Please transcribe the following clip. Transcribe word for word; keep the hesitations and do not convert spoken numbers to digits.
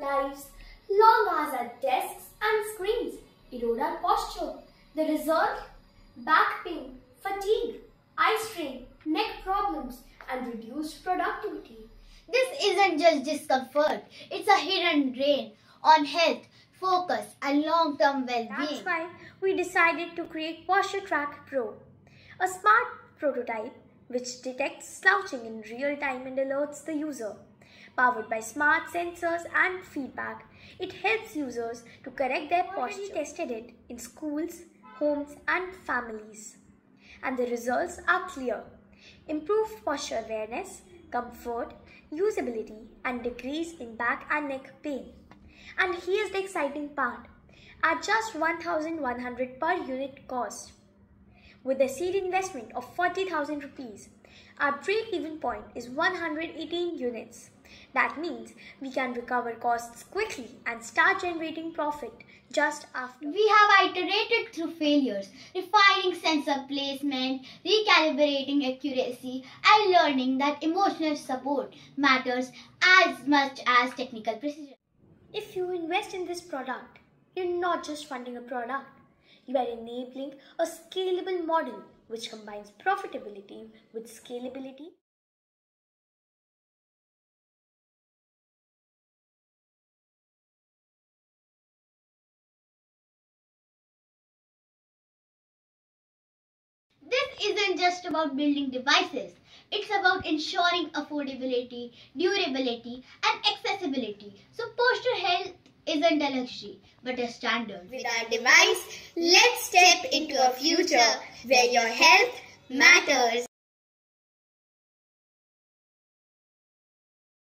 lives, long hours at desks and screens erode our posture. The result? Back pain, fatigue, eye strain, neck problems and reduced productivity. This isn't just discomfort, it's a hidden drain on health, focus and long-term well-being. That's why we decided to create PostureTrack Pro, a smart prototype which detects slouching in real time and alerts the user. Powered by smart sensors and feedback, it helps users to correct their posture. We already tested it in schools, homes and families, and the results are clear. Improved posture awareness, comfort, usability and decrease in back and neck pain. And here's the exciting part. At just one thousand one hundred per unit cost, with a seed investment of forty thousand rupees, our break-even point is one hundred eighteen units. That means we can recover costs quickly and start generating profit just after. We have iterated through failures, refining sensor placement, recalibrating accuracy, and learning that emotional support matters as much as technical precision. If you invest in this product, you're not just funding a product. You are enabling a scalable model which combines profitability with scalability. This isn't just about building devices. It's about ensuring affordability, durability, and accessibility. So posture health isn't a luxury, but a standard. With our device, let's step into a future where your health matters.